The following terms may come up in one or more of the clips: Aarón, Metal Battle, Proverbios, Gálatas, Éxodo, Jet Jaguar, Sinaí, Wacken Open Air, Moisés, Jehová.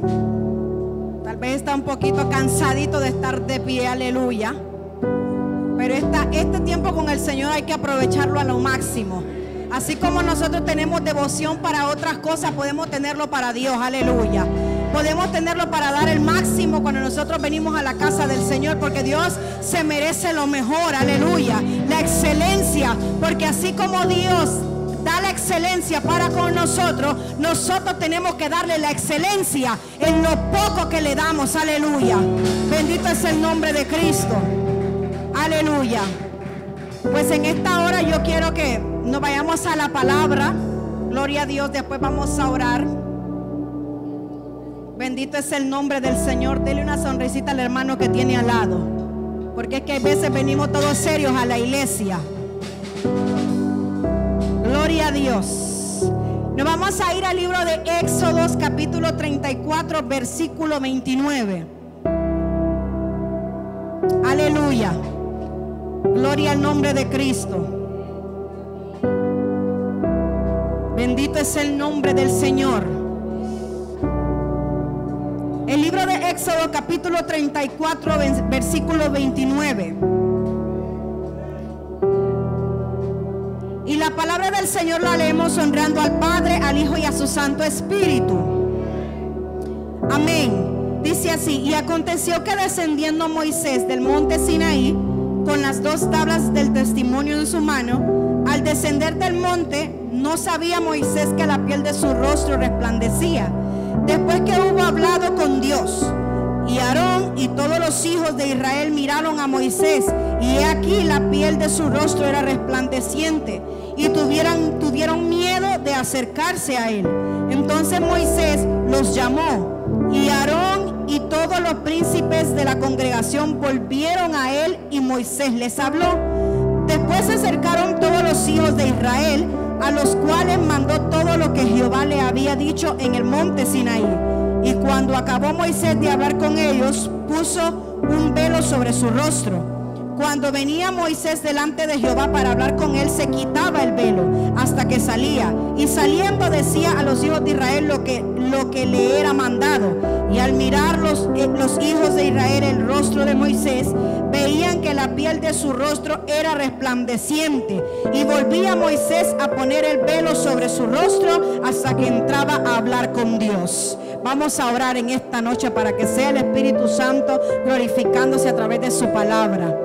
casa. Tal vez está un poquito cansadito de estar de pie, aleluya. Pero este tiempo con el Señor hay que aprovecharlo a lo máximo. Así como nosotros tenemos devoción para otras cosas, podemos tenerlo para Dios, aleluya. Podemos tenerlo para dar el máximo cuando nosotros venimos a la casa del Señor, porque Dios se merece lo mejor, aleluya, la excelencia, porque así como Dios da la excelencia para con nosotros, nosotros tenemos que darle la excelencia en lo poco que le damos, aleluya. Bendito es el nombre de Cristo, aleluya. Pues en esta hora yo quiero que nos vayamos a la palabra, gloria a Dios, después vamos a orar. Bendito es el nombre del Señor. Dele una sonrisita al hermano que tiene al lado, porque es que a veces venimos todos serios a la iglesia. Gloria a Dios. Nos vamos a ir al libro de Éxodo capítulo 34 versículo 29. Aleluya. Gloria al nombre de Cristo. Bendito es el nombre del Señor. El libro de Éxodo capítulo 34 versículo 29. Y la palabra del Señor la leemos honrando al Padre, al Hijo y a su Santo Espíritu. Amén. Dice así: y aconteció que descendiendo Moisés del monte Sinaí con las dos tablas del testimonio en su mano, al descender del monte, no sabía Moisés que la piel de su rostro resplandecía, después que hubo hablado con Dios. Y Aarón y todos los hijos de Israel miraron a Moisés, y he aquí la piel de su rostro era resplandeciente, y tuvieron miedo de acercarse a él. Entonces Moisés los llamó, y Aarón y todos los príncipes de la congregación volvieron a él, y Moisés les habló. Después se acercaron todos los hijos de Israel, a los cuales mandó todo lo que Jehová le había dicho en el monte Sinaí. Y cuando acabó Moisés de hablar con ellos, puso un velo sobre su rostro. Cuando venía Moisés delante de Jehová para hablar con él, se quitaba el velo hasta que salía. Y saliendo decía a los hijos de Israel lo que le era mandado. Y al mirar los hijos de Israel el rostro de Moisés, veían que la piel de su rostro era resplandeciente. Y volvía Moisés a poner el velo sobre su rostro hasta que entraba a hablar con Dios. Vamos a orar en esta noche para que sea el Espíritu Santo glorificándose a través de su palabra.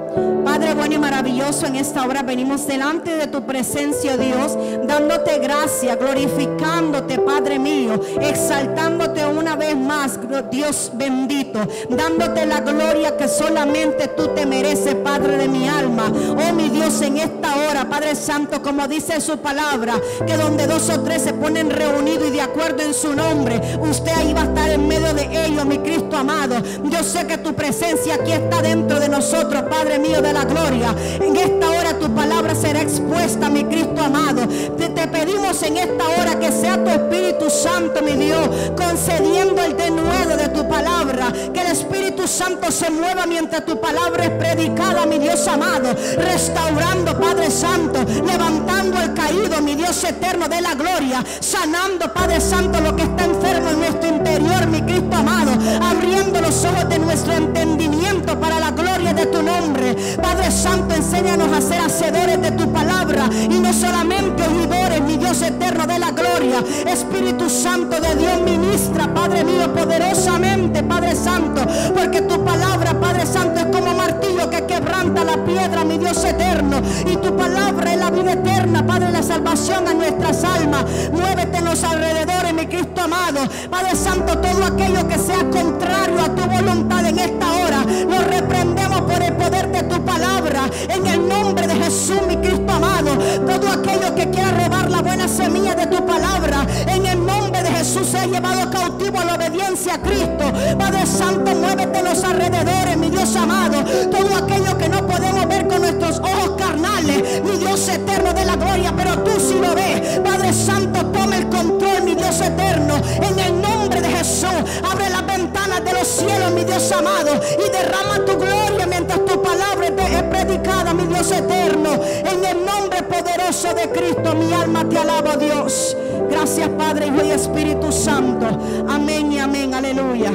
Padre bueno y maravilloso, en esta hora venimos delante de tu presencia, Dios, dándote gracia, glorificándote, Padre mío, exaltándote una vez más, Dios bendito, dándote la gloria que solamente tú te mereces, Padre de mi alma. Oh mi Dios, en esta hora, Padre Santo, como dice su palabra, que donde dos o tres se ponen reunidos y de acuerdo en su nombre, usted ahí va a estar en medio de ellos, mi Cristo amado. Yo sé que tu presencia aquí está dentro de nosotros, Padre mío de la gloria. En esta hora tu palabra será expuesta, mi Cristo amado. Te pedimos en esta hora que sea tu Espíritu Santo, mi Dios, concediendo el denuedo de tu palabra, que el Espíritu Santo se mueva mientras tu palabra es predicada, mi Dios amado, restaurando, Padre Santo, levantando al caído, mi Dios eterno de la gloria, sanando, Padre Santo, lo que está enfermo en nuestro interior, mi Cristo amado, abriendo los ojos de nuestro entendimiento para la gloria de tu nombre. Padre Santo, enséñanos a ser hacedores de tu palabra y no solamente oidores, mi Dios eterno de la gloria. Espíritu Santo de Dios, ministra, Padre mío, poderosamente, Padre Santo, porque tu palabra, Padre Santo, es como martillo que quebranta la piedra, mi Dios eterno, y tu palabra es la vida eterna, Padre, la salvación a nuestras almas. Muévete en los alrededores, mi Cristo amado. Padre Santo, todo aquello que sea contrario a tu voluntad en esta hora, lo reprendemos por el poder de tu palabra, en el nombre de Jesús, mi Cristo amado. Todo aquello que quiera robar la buena semilla de tu palabra, en el nombre de Jesús, se ha llevado cautivo a la obediencia a Cristo. Padre Santo, muévete en los alrededores, mi Dios amado. Todo aquello que no podemos ver con nuestros ojos carnales, mi Dios eterno de la gloria, pero tú sí lo ves, Padre Santo, toma el control, mi Dios eterno, en el nombre de Jesús. Abre las ventanas de los cielos, mi Dios amado, y derrama tu gloria mientras tu palabra es predicada, mi Dios eterno, en el nombre poderoso de Cristo. Mi alma te alaba, Dios. Gracias, Padre, Hijo y Espíritu Santo. Amén y amén. Aleluya. Aleluya.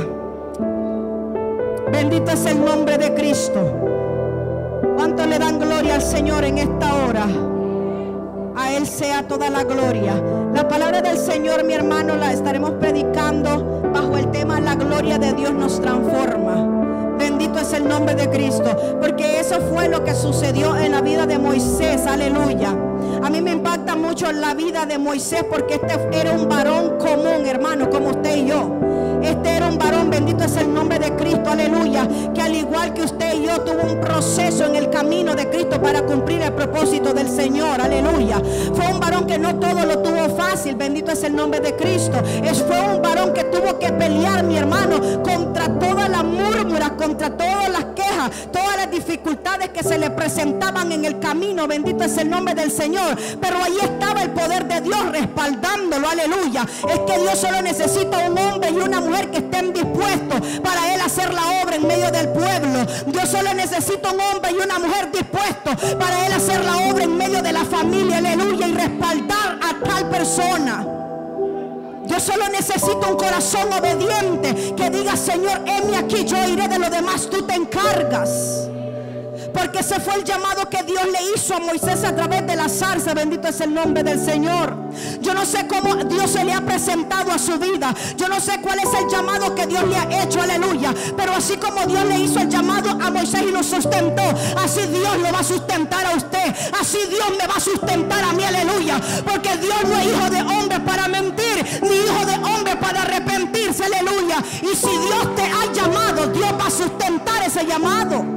Bendito es el nombre de Cristo. ¿Cuánto le dan gloria al Señor en esta hora? A Él sea toda la gloria. La palabra del Señor, mi hermano, la estaremos predicando bajo el tema "La gloria de Dios nos transforma". Bendito es el nombre de Cristo, porque eso fue lo que sucedió en la vida de Moisés. Aleluya. A mí me impacta mucho la vida de Moisés, porque este era un varón común, hermano, como usted y yo. Este era un varón, bendito es el nombre de Cristo, aleluya, que al igual que usted y yo tuvo un proceso en el camino de Cristo para cumplir el propósito del Señor, aleluya. Fue un varón que no todo lo tuvo fácil, bendito es el nombre de Cristo. Fue un varón que tuvo que pelear, mi hermano, contra todas las murmuras, contra todas las quejas, todas las dificultades que se le presentaban en el camino, bendito es el nombre del Señor. Pero ahí estaba el poder de Dios respaldándolo, aleluya. Es que Dios solo necesita un hombre y una mujer que estén dispuestos para Él hacer la obra en medio del pueblo. Dios solo necesita un hombre y una mujer dispuestos para Él hacer la obra en medio de la familia, aleluya, y respaldar a tal persona. Yo solo necesito un corazón obediente que diga: Señor, heme aquí, yo iré, de lo demás tú te encargas. Porque ese fue el llamado que Dios le hizo a Moisés a través de la zarza. Bendito es el nombre del Señor. Yo no sé cómo Dios se le ha presentado a su vida. Yo no sé cuál es el llamado que Dios le ha hecho, aleluya. Pero así como Dios le hizo el llamado a Moisés y lo sustentó, así Dios lo va a sustentar a usted. Así Dios me va a sustentar a mí, aleluya. Porque Dios no es hijo de hombre para mentir, ni hijo de hombre para arrepentirse, aleluya. Y si Dios te ha llamado, Dios va a sustentar ese llamado.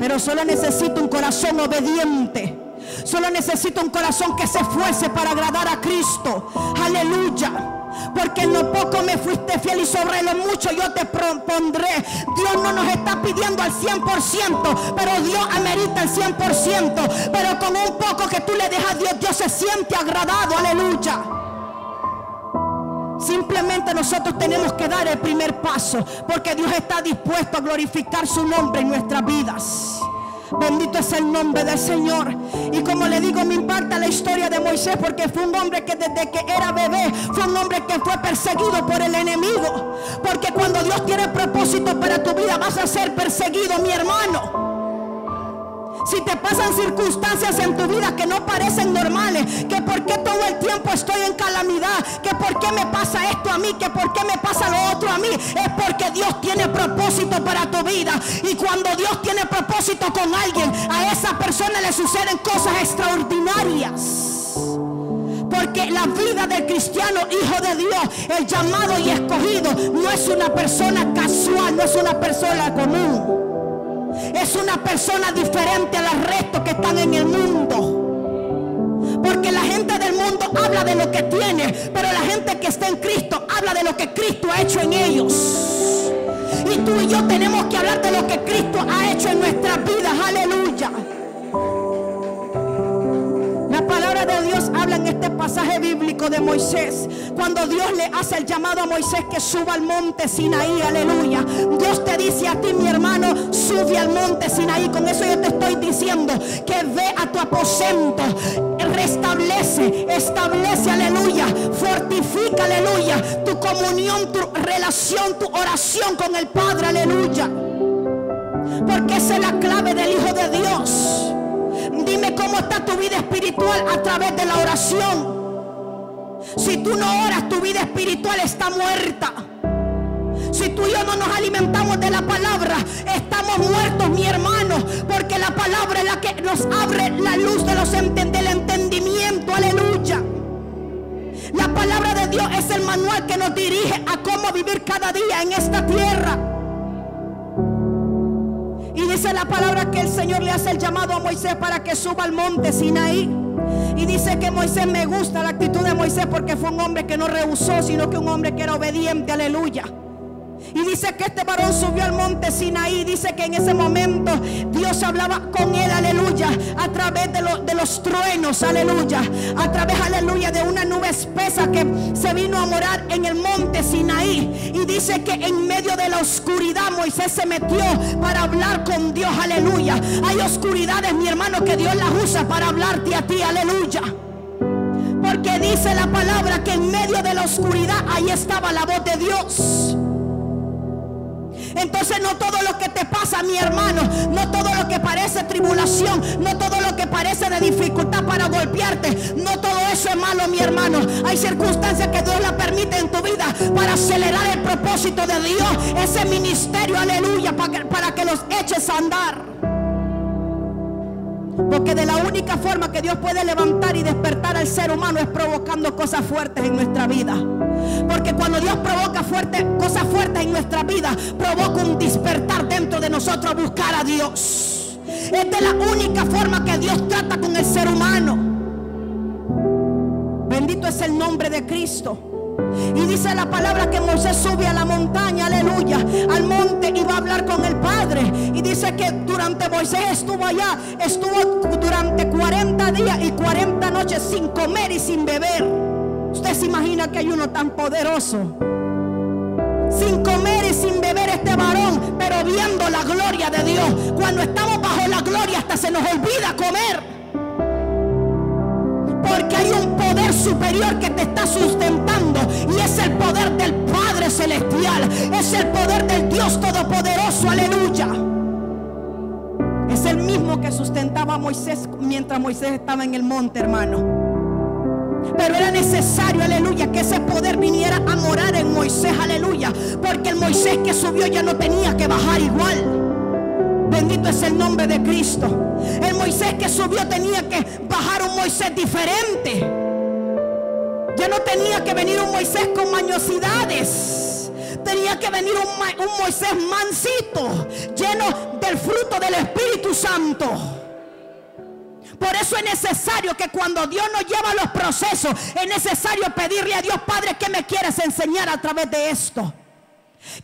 Pero solo necesito un corazón obediente. Solo necesito un corazón que se esfuerce para agradar a Cristo. Aleluya. Porque en lo poco me fuiste fiel, y sobre lo mucho yo te propondré. Dios no nos está pidiendo al 100%, pero Dios amerita el 100%. Pero con un poco que tú le dejas a Dios, Dios se siente agradado. Aleluya. Simplemente nosotros tenemos que dar el primer paso, porque Dios está dispuesto a glorificar su nombre en nuestras vidas. Bendito es el nombre del Señor. Y como le digo, me impacta la historia de Moisés, porque fue un hombre que desde que era bebé, fue un hombre que fue perseguido por el enemigo. Porque cuando Dios tiene propósito para tu vida, vas a ser perseguido, mi hermano. Si te pasan circunstancias en tu vida que no parecen normales, que por qué todo el tiempo estoy en calamidad, que por qué me pasa esto a mí, que por qué me pasa lo otro a mí, es porque Dios tiene propósito para tu vida. Y cuando Dios tiene propósito con alguien, a esa persona le suceden cosas extraordinarias. Porque la vida del cristiano hijo de Dios, el llamado y escogido, no es una persona casual, no es una persona común. Es una persona diferente a los restos que están en el mundo. Porque la gente del mundo habla de lo que tiene, pero la gente que está en Cristo habla de lo que Cristo ha hecho en ellos. Y tú y yo tenemos que hablar de lo que Cristo ha hecho en nuestras vidas. Aleluya. La palabra de Dios habla en este pasaje bíblico de Moisés, cuando Dios le hace el llamado a Moisés que suba al monte Sinaí. Aleluya. Dios te dice a ti, mi hermano, sube al monte Sinaí. Con eso yo te estoy diciendo que ve a tu aposento, restablece, establece, aleluya, fortifica, aleluya, tu comunión, tu relación, tu oración con el Padre, aleluya. Porque esa es la clave del Hijo de Dios. Dime cómo está tu vida espiritual a través de la oración. Si tú no oras, tu vida espiritual está muerta. Si tú y yo no nos alimentamos de la palabra, estamos muertos, mi hermano. Porque la palabra es la que nos abre la luz de del entendimiento. Aleluya. La palabra de Dios es el manual que nos dirige a cómo vivir cada día en esta tierra. Y dice la palabra que el Señor le hace el llamado a Moisés para que suba al monte Sinaí. Y dice que Moisés, me gusta la actitud de Moisés, porque fue un hombre que no rehusó, sino que un hombre que era obediente, aleluya. Y dice que este varón subió al monte Sinaí. Dice que en ese momento Dios hablaba con él, aleluya, a través de los truenos, aleluya, a través, aleluya, de una nube espesa que se vino a morar en el monte Sinaí. Y dice que en medio de la oscuridad Moisés se metió para hablar con Dios, aleluya. Hay oscuridades, mi hermano, que Dios las usa para hablarte a ti, aleluya. Porque dice la palabra que en medio de la oscuridad ahí estaba la voz de Dios. Entonces no todo lo que te pasa, mi hermano, no todo lo que parece tribulación, no todo lo que parece de dificultad para golpearte, no todo eso es malo, mi hermano. Hay circunstancias que Dios la permite en tu vida para acelerar el propósito de Dios, ese ministerio, aleluya, para que los eches a andar. Porque de la única forma que Dios puede levantar y despertar al ser humano es provocando cosas fuertes en nuestra vida. Porque cuando Dios provoca cosas fuertes en nuestra vida, provoca un despertar dentro de nosotros a buscar a Dios. Esta es la única forma que Dios trata con el ser humano. Bendito es el nombre de Cristo. Y dice la palabra que Moisés sube a la montaña, aleluya, al monte, y va a hablar con el Padre. Y dice que durante Moisés estuvo allá, estuvo durante 40 días y 40 noches sin comer y sin beber. Usted se imagina que hay uno tan poderoso, sin comer y sin beber, este varón, pero viendo la gloria de Dios. Cuando estamos bajo la gloria hasta se nos olvida comer, porque hay un poder superior que te está sustentando, y es el poder del Padre Celestial, es el poder del Dios Todopoderoso, aleluya. Es el mismo que sustentaba a Moisés mientras Moisés estaba en el monte, hermano. Pero era necesario, aleluya, que ese poder viniera a morar en Moisés, aleluya, porque el Moisés que subió ya no tenía que bajar igual. Bendito es el nombre de Cristo. El Moisés que subió tenía que bajar un Moisés diferente. Ya no tenía que venir un Moisés con mañosidades. Tenía que venir un Moisés mansito, lleno del fruto del Espíritu Santo. Por eso es necesario que cuando Dios nos lleva a los procesos, es necesario pedirle a Dios: Padre, ¿qué me quieres enseñar a través de esto?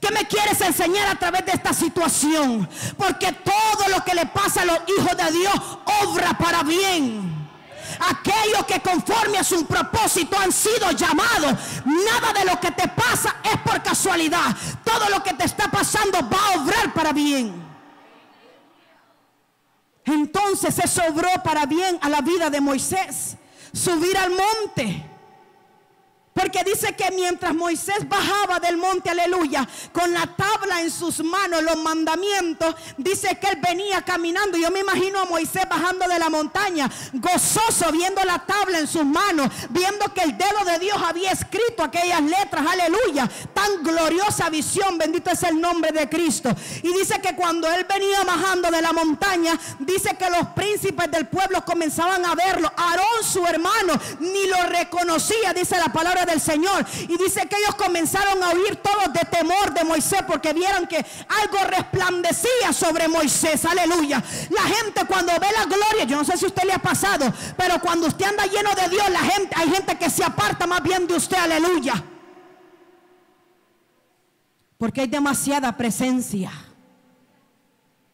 ¿Qué me quieres enseñar a través de esta situación? Porque todo lo que le pasa a los hijos de Dios obra para bien. Aquellos que conforme a su propósito han sido llamados. Nada de lo que te pasa es por casualidad. Todo lo que te está pasando va a obrar para bien. Entonces eso obró para bien a la vida de Moisés, subir al monte. Porque dice que mientras Moisés bajaba del monte, aleluya, con la tabla en sus manos, los mandamientos, dice que él venía caminando. Yo me imagino a Moisés bajando de la montaña, gozoso, viendo la tabla en sus manos, viendo que el dedo de Dios había escrito aquellas letras, aleluya. Tan gloriosa visión, bendito es el nombre de Cristo. Y dice que cuando él venía bajando de la montaña, dice que los príncipes del pueblo comenzaban a verlo. Aarón, su hermano, ni lo reconocía, dice la palabra del Señor, y dice que ellos comenzaron a huir todos de temor de Moisés, porque vieron que algo resplandecía sobre Moisés, aleluya. La gente cuando ve la gloria, yo no sé si a usted le ha pasado, pero cuando usted anda lleno de Dios, hay gente que se aparta más bien de usted, aleluya, porque hay demasiada presencia.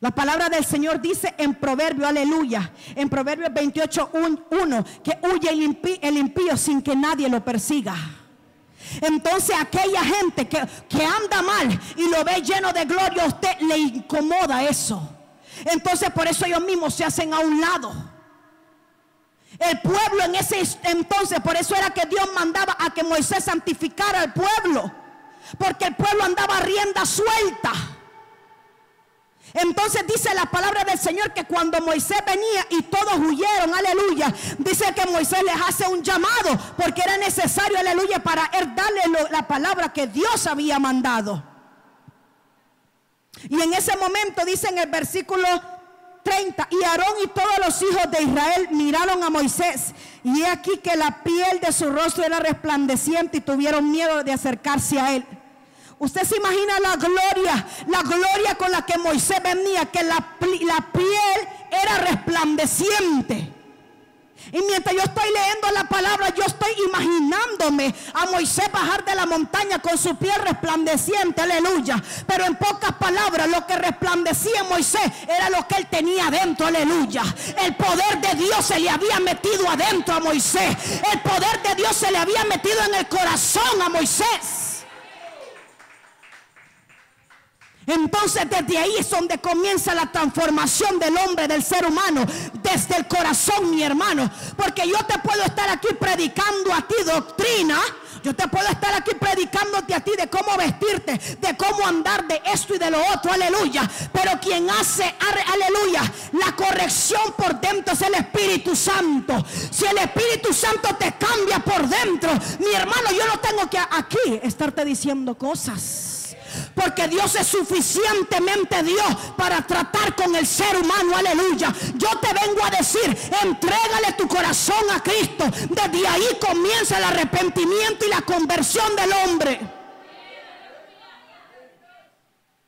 La palabra del Señor dice en Proverbios, aleluya, en Proverbios 28:1, que huye el impío sin que nadie lo persiga. Entonces aquella gente que anda mal y lo ve lleno de gloria, a usted le incomoda eso. Entonces por eso ellos mismos se hacen a un lado. El pueblo en ese entonces, por eso era que Dios mandaba a que Moisés santificara al pueblo, porque el pueblo andaba a rienda suelta. Entonces dice la palabra del Señor que cuando Moisés venía y todos huyeron, aleluya, dice que Moisés les hace un llamado, porque era necesario, aleluya, para él darle la palabra que Dios había mandado. Y en ese momento dice en el versículo 30, y Aarón y todos los hijos de Israel miraron a Moisés, y he aquí que la piel de su rostro era resplandeciente, y tuvieron miedo de acercarse a él. Usted se imagina la gloria con la que Moisés venía, que la piel era resplandeciente. Y mientras yo estoy leyendo la palabra, yo estoy imaginándome a Moisés bajar de la montaña con su piel resplandeciente, aleluya. Pero en pocas palabras, lo que resplandecía en Moisés era lo que él tenía adentro, aleluya. El poder de Dios se le había metido adentro a Moisés. El poder de Dios se le había metido en el corazón a Moisés. Entonces desde ahí es donde comienza la transformación del hombre, del ser humano, desde el corazón, mi hermano. Porque yo te puedo estar aquí predicando a ti doctrina, Yo te puedo estar aquí predicándote a ti de cómo vestirte, de cómo andar, de esto y de lo otro, aleluya. Pero quien hace, aleluya, la corrección por dentro es el Espíritu Santo. Si el Espíritu Santo te cambia por dentro, mi hermano, yo no tengo que aquí estarte diciendo cosas, porque Dios es suficientemente Dios para tratar con el ser humano, aleluya. Yo te vengo a decir, entrégale tu corazón a Cristo. Desde ahí comienza el arrepentimiento y la conversión del hombre.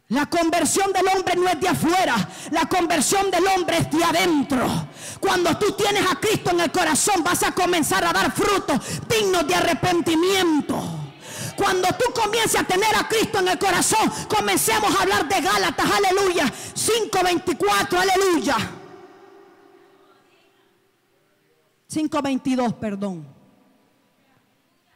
La conversión del hombre no es de afuera, la conversión del hombre es de adentro. Cuando tú tienes a Cristo en el corazón, vas a comenzar a dar frutos dignos de arrepentimiento. Cuando tú comiences a tener a Cristo en el corazón, comencemos a hablar de Gálatas, aleluya, 5:24, aleluya, 5:22, perdón.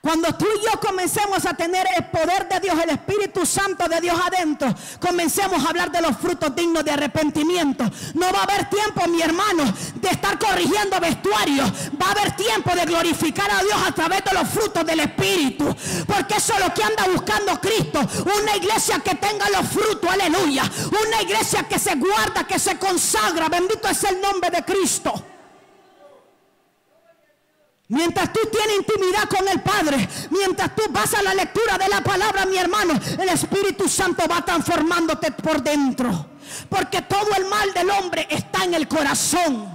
Cuando tú y yo comencemos a tener el poder de Dios, el Espíritu Santo de Dios adentro, comencemos a hablar de los frutos dignos de arrepentimiento. No va a haber tiempo, mi hermano, de estar corrigiendo vestuarios. Va a haber tiempo de glorificar a Dios a través de los frutos del Espíritu, porque eso es lo que anda buscando Cristo. Una iglesia que tenga los frutos, aleluya. Una iglesia que se guarda, que se consagra. Bendito es el nombre de Cristo. Mientras tú tienes intimidad con el Padre, mientras tú vas a la lectura de la palabra, mi hermano, el Espíritu Santo va transformándote por dentro, porque todo el mal del hombre está en el corazón.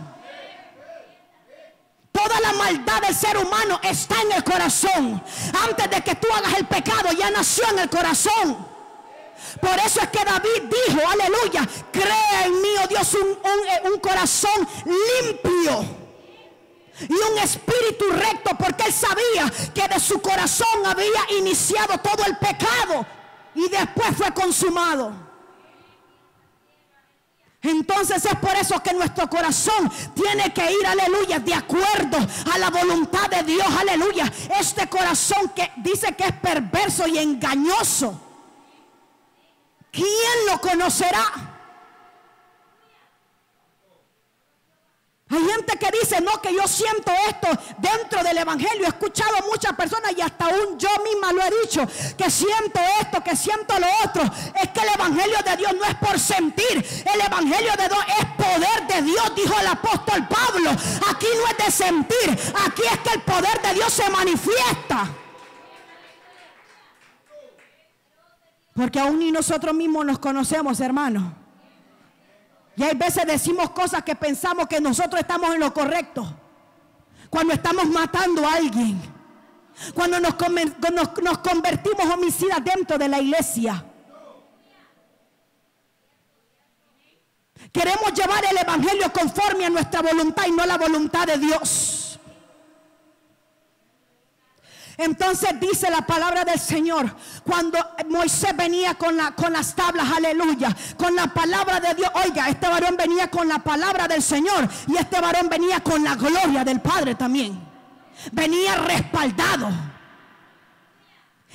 Toda la maldad del ser humano está en el corazón. Antes de que tú hagas el pecado, ya nació en el corazón. Por eso es que David dijo, aleluya, crea en mí, oh Dios, un corazón limpio y un espíritu recto, porque él sabía que de su corazón había iniciado todo el pecado y después fue consumado. Entonces es por eso que nuestro corazón tiene que ir, aleluya, de acuerdo a la voluntad de Dios, aleluya. Este corazón que dice que es perverso y engañoso, ¿quién lo conocerá? Hay gente que dice, no, que yo siento esto dentro del evangelio. He escuchado a muchas personas y hasta aún yo misma lo he dicho, que siento esto, que siento lo otro. Es que el evangelio de Dios no es por sentir, el evangelio de Dios es poder de Dios, dijo el apóstol Pablo. Aquí no es de sentir, aquí es que el poder de Dios se manifiesta, porque aún ni nosotros mismos nos conocemos, hermanos. Y hay veces decimos cosas que pensamos que nosotros estamos en lo correcto. Cuando estamos matando a alguien, cuando nos convertimos homicidas dentro de la iglesia. Queremos llevar el evangelio conforme a nuestra voluntad y no la voluntad de Dios. Entonces dice la palabra del Señor, cuando Moisés venía con las tablas, aleluya, con la palabra de Dios. Oiga, este varón venía con la palabra del Señor, y este varón venía con la gloria del Padre también. Venía respaldado.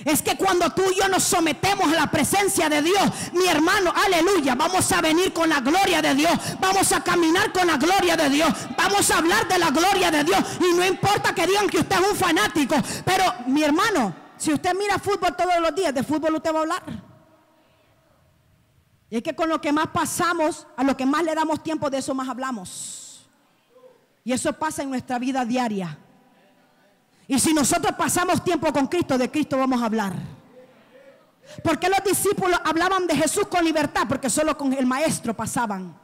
Es que cuando tú y yo nos sometemos a la presencia de Dios, mi hermano, aleluya, vamos a venir con la gloria de Dios, vamos a caminar con la gloria de Dios, vamos a hablar de la gloria de Dios. Y no importa que digan que usted es un fanático, pero mi hermano, si usted mira fútbol todos los días, de fútbol usted va a hablar. Y es que con lo que más pasamos, a lo que más le damos tiempo, de eso más hablamos. Y eso pasa en nuestra vida diaria. Y si nosotros pasamos tiempo con Cristo, de Cristo vamos a hablar. ¿Por qué los discípulos hablaban de Jesús con libertad? Porque solo con el Maestro pasaban.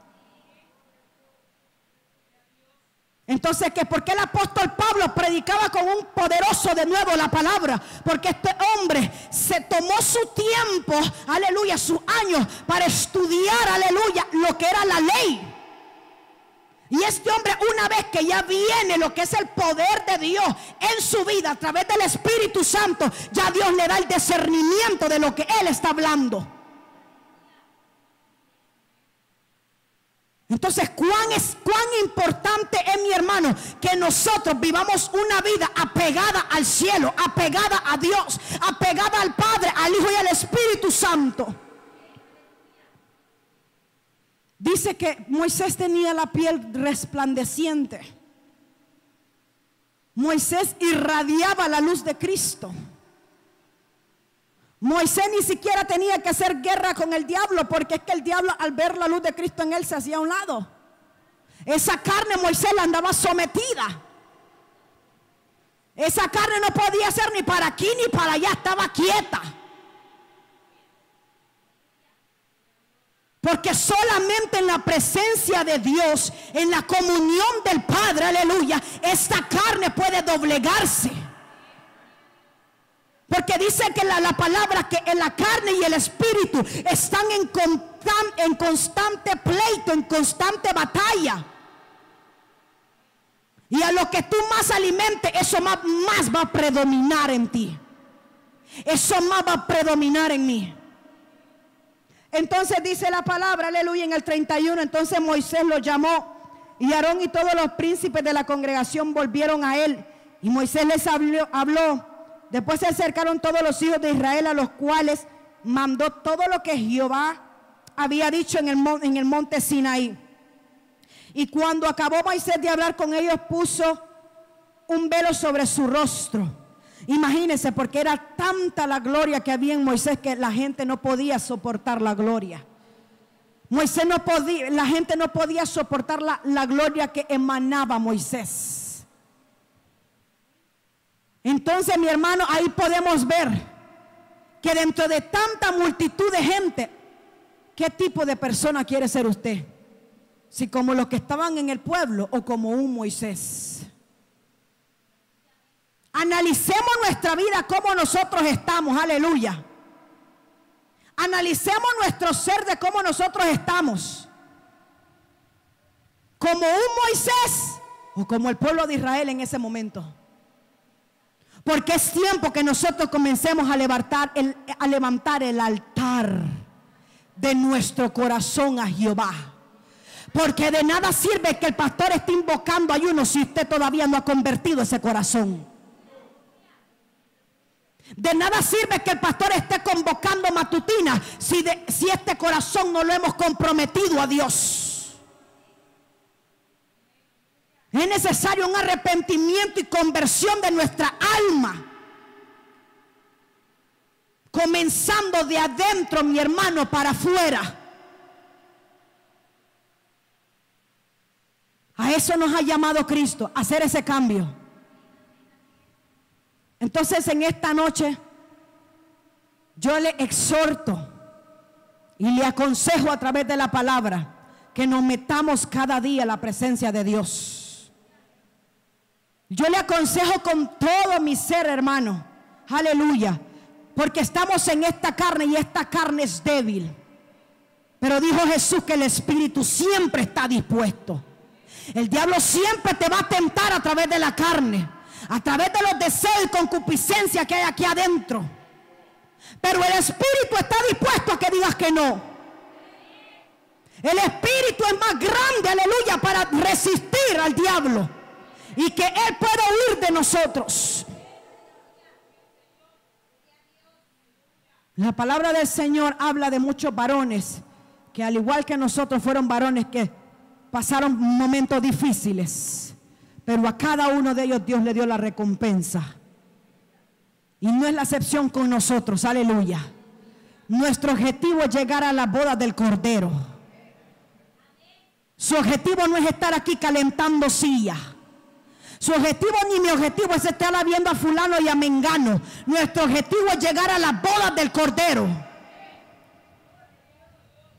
Entonces, ¿por qué el apóstol Pablo predicaba con un poderoso de nuevo la palabra? Porque este hombre se tomó su tiempo, aleluya, sus años, para estudiar, aleluya, lo que era la ley. Y este hombre, una vez que ya viene lo que es el poder de Dios en su vida a través del Espíritu Santo, ya Dios le da el discernimiento de lo que él está hablando. Entonces, ¿cuán importante es, mi hermano, que nosotros vivamos una vida apegada al cielo, apegada a Dios, apegada al Padre, al Hijo y al Espíritu Santo? Dice que Moisés tenía la piel resplandeciente. Moisés irradiaba la luz de Cristo. Moisés ni siquiera tenía que hacer guerra con el diablo, porque es que el diablo, al ver la luz de Cristo en él, se hacía a un lado. Esa carne Moisés la andaba sometida. Esa carne no podía ser ni para aquí ni para allá, estaba quieta. Porque solamente en la presencia de Dios, en la comunión del Padre, aleluya, esta carne puede doblegarse. Porque dice que la palabra, que en la carne y el espíritu están en constante pleito, en constante batalla. Y a lo que tú más alimentes, eso más va a predominar en ti. Eso más va a predominar en mí. Entonces dice la palabra, aleluya, en el 31, entonces Moisés lo llamó, y Aarón y todos los príncipes de la congregación volvieron a él, y Moisés les habló. Después se acercaron todos los hijos de Israel, a los cuales mandó todo lo que Jehová había dicho en el monte Sinaí. Y cuando acabó Moisés de hablar con ellos, puso un velo sobre su rostro. Imagínense, porque era tanta la gloria que había en Moisés que la gente no podía soportar la gloria. Moisés no podía, la gente no podía soportar la gloria que emanaba Moisés. Entonces, mi hermano, ahí podemos ver que dentro de tanta multitud de gente, ¿qué tipo de persona quiere ser usted? Si como los que estaban en el pueblo o como un Moisés. Analicemos nuestra vida, cómo nosotros estamos, aleluya. Analicemos nuestro ser, de cómo nosotros estamos. Como un Moisés o como el pueblo de Israel en ese momento. Porque es tiempo que nosotros comencemos a levantar el altar de nuestro corazón a Jehová. Porque de nada sirve que el pastor esté invocando ayuno si usted todavía no ha convertido ese corazón. De nada sirve que el pastor esté convocando matutinas si este corazón no lo hemos comprometido a Dios. Es necesario un arrepentimiento y conversión de nuestra alma. Comenzando de adentro, mi hermano, para afuera. A eso nos ha llamado Cristo, a hacer ese cambio. Entonces, en esta noche yo le exhorto y le aconsejo a través de la palabra que nos metamos cada día a la presencia de Dios. Yo le aconsejo con todo mi ser, hermano, aleluya, porque estamos en esta carne y esta carne es débil. Pero dijo Jesús que el espíritu siempre está dispuesto. El diablo siempre te va a tentar a través de la carne, a través de los deseos y concupiscencia que hay aquí adentro. Pero el espíritu está dispuesto a que digas que no. El espíritu es más grande, aleluya, para resistir al diablo y que él pueda huir de nosotros. La palabra del Señor habla de muchos varones que, al igual que nosotros, fueron varones que pasaron momentos difíciles. Pero a cada uno de ellos Dios le dio la recompensa. Y no es la excepción con nosotros, aleluya. Nuestro objetivo es llegar a la boda del Cordero. Su objetivo no es estar aquí calentando silla. Su objetivo ni mi objetivo es estar viendo a fulano y a mengano. Nuestro objetivo es llegar a la boda del Cordero.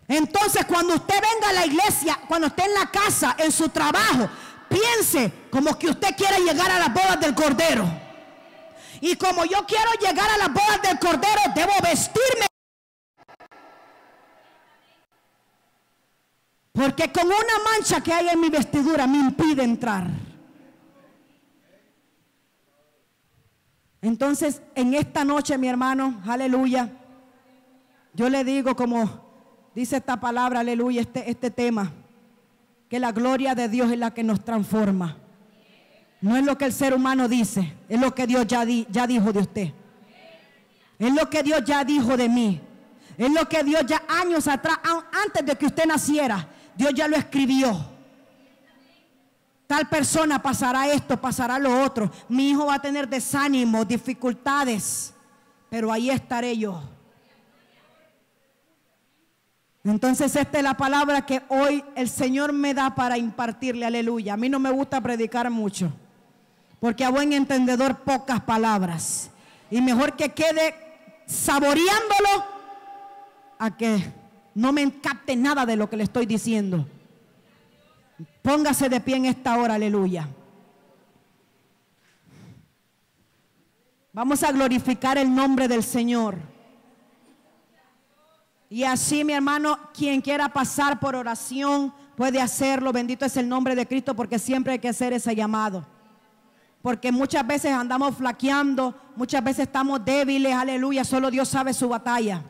Entonces, cuando usted venga a la iglesia, cuando esté en la casa, en su trabajo, piense como que usted quiere llegar a las bodas del Cordero. Y como yo quiero llegar a las bodas del Cordero, debo vestirme. Porque con una mancha que hay en mi vestidura me impide entrar. Entonces, en esta noche, mi hermano, aleluya, yo le digo, como dice esta palabra, aleluya, este tema, que la gloria de Dios es la que nos transforma. No es lo que el ser humano dice, es lo que Dios ya dijo de usted. Es lo que Dios ya dijo de mí. Es lo que Dios ya años atrás, antes de que usted naciera, Dios ya lo escribió. Tal persona pasará esto, pasará lo otro. Mi hijo va a tener desánimo, dificultades, pero ahí estaré yo. Entonces esta es la palabra que hoy el Señor me da para impartirle, aleluya. A mí no me gusta predicar mucho, porque a buen entendedor pocas palabras. Y mejor que quede saboreándolo a que no me capte nada de lo que le estoy diciendo. Póngase de pie en esta hora, aleluya. Vamos a glorificar el nombre del Señor. Y así, mi hermano, quien quiera pasar por oración puede hacerlo. Bendito es el nombre de Cristo, porque siempre hay que hacer ese llamado. Porque muchas veces andamos flaqueando, muchas veces estamos débiles, aleluya. Solo Dios sabe su batalla.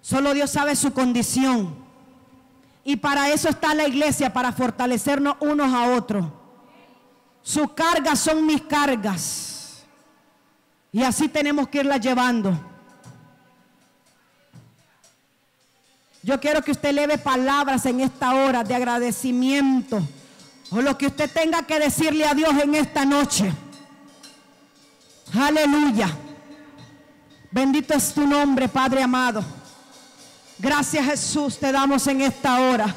Solo Dios sabe su condición. Y para eso está la iglesia, para fortalecernos unos a otros. Sus cargas son mis cargas. Y así tenemos que irla llevando. Yo quiero que usted eleve palabras en esta hora de agradecimiento, o lo que usted tenga que decirle a Dios en esta noche. Aleluya. Bendito es tu nombre, Padre amado. Gracias, Jesús, te damos en esta hora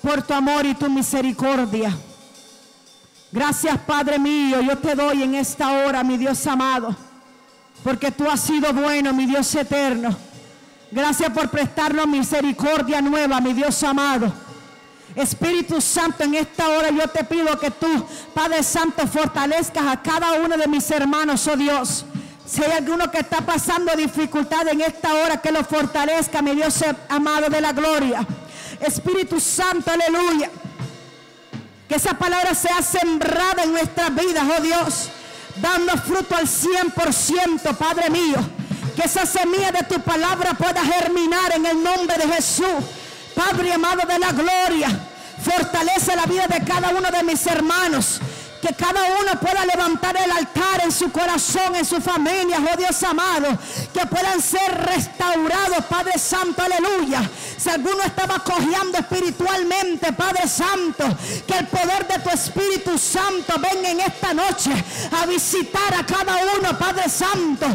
por tu amor y tu misericordia. Gracias, Padre mío, yo te doy en esta hora, mi Dios amado, porque tú has sido bueno, mi Dios eterno. Gracias por prestarnos misericordia nueva, mi Dios amado. Espíritu Santo, en esta hora yo te pido que tú, Padre Santo, fortalezcas a cada uno de mis hermanos, oh Dios. Si hay alguno que está pasando dificultad en esta hora, que lo fortalezca, mi Dios amado de la gloria. Espíritu Santo, aleluya. Que esa palabra sea sembrada en nuestras vidas, oh Dios, dando fruto al 100%, Padre mío. Que esa semilla de tu palabra pueda germinar en el nombre de Jesús. Padre amado de la gloria, fortalece la vida de cada uno de mis hermanos. Que cada uno pueda levantar el altar en su corazón, en su familia, oh Dios amado. Que puedan ser restaurados, Padre Santo, aleluya. Si alguno estaba cojeando espiritualmente, Padre Santo, que el poder de tu Espíritu Santo venga en esta noche a visitar a cada uno, Padre Santo.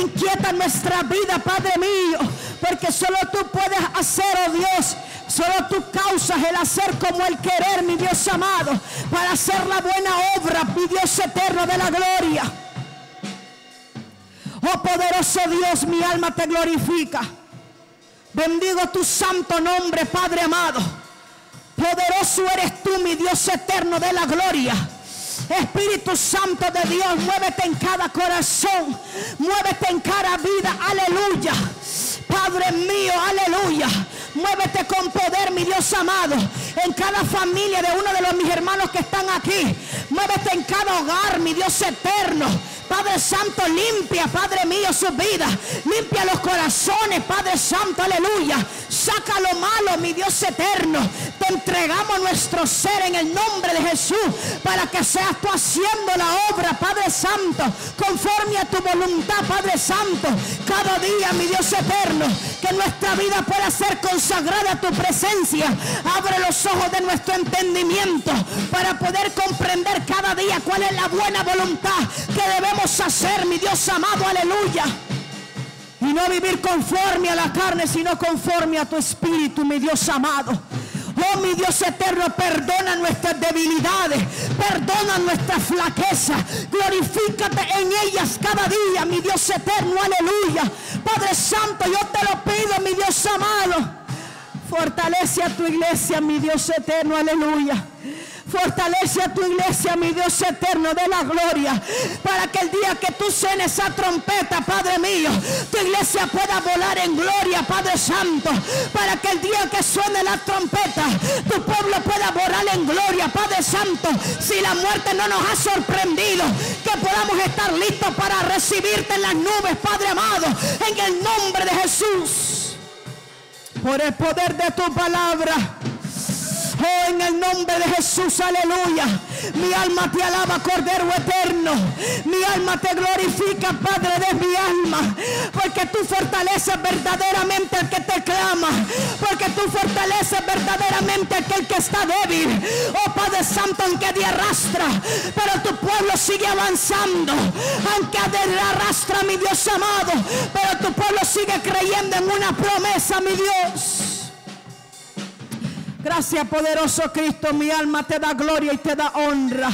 Inquieta nuestra vida, Padre mío, porque solo tú puedes hacer, oh Dios. Solo tú causas el hacer como el querer, mi Dios amado, para hacer la buena obra, mi Dios eterno de la gloria. Oh poderoso Dios, mi alma te glorifica. Bendigo tu santo nombre, Padre amado. Poderoso eres tú, mi Dios eterno de la gloria. Espíritu Santo de Dios, muévete en cada corazón, muévete en cada vida, aleluya. Padre mío, aleluya, muévete con poder, mi Dios amado, en cada familia de uno de los mis hermanos que están aquí. Muévete en cada hogar, mi Dios eterno. Padre Santo, limpia, Padre mío, su vida. Limpia los corazones, Padre Santo, aleluya. Saca lo malo, mi Dios eterno. Te entregamos nuestro ser en el nombre de Jesús, para que seas tú haciendo la obra, Padre Santo, conforme a tu voluntad, Padre Santo. Cada día, mi Dios eterno, que nuestra vida pueda ser consagrada a tu presencia. Abre los ojos de nuestro entendimiento, para poder comprender cada día cuál es la buena voluntad que debemos hacer, mi Dios amado, aleluya, y no vivir conforme a la carne, sino conforme a tu espíritu, mi Dios amado. Oh mi Dios eterno, perdona nuestras debilidades, perdona nuestra flaqueza, glorifícate en ellas cada día, mi Dios eterno, aleluya. Padre Santo, yo te lo pido, mi Dios amado, fortalece a tu iglesia, mi Dios eterno, aleluya. Fortalece a tu iglesia, mi Dios eterno de la gloria, para que el día que tú cenes esa trompeta, Padre mío, tu iglesia pueda volar en gloria, Padre Santo. Para que el día que suene la trompeta, tu pueblo pueda volar en gloria, Padre Santo. Si la muerte no nos ha sorprendido, que podamos estar listos para recibirte en las nubes, Padre amado, en el nombre de Jesús, por el poder de tu palabra. Oh, en el nombre de Jesús, aleluya. Mi alma te alaba, Cordero eterno. Mi alma te glorifica, Padre de mi alma, porque tú fortaleces verdaderamente al que te clama, porque tú fortaleces verdaderamente aquel que está débil. Oh Padre Santo, aunque te arrastra, pero tu pueblo sigue avanzando. Aunque te arrastra, mi Dios amado, pero tu pueblo sigue creyendo en una promesa, mi Dios. Gracias, poderoso Cristo, mi alma te da gloria y te da honra.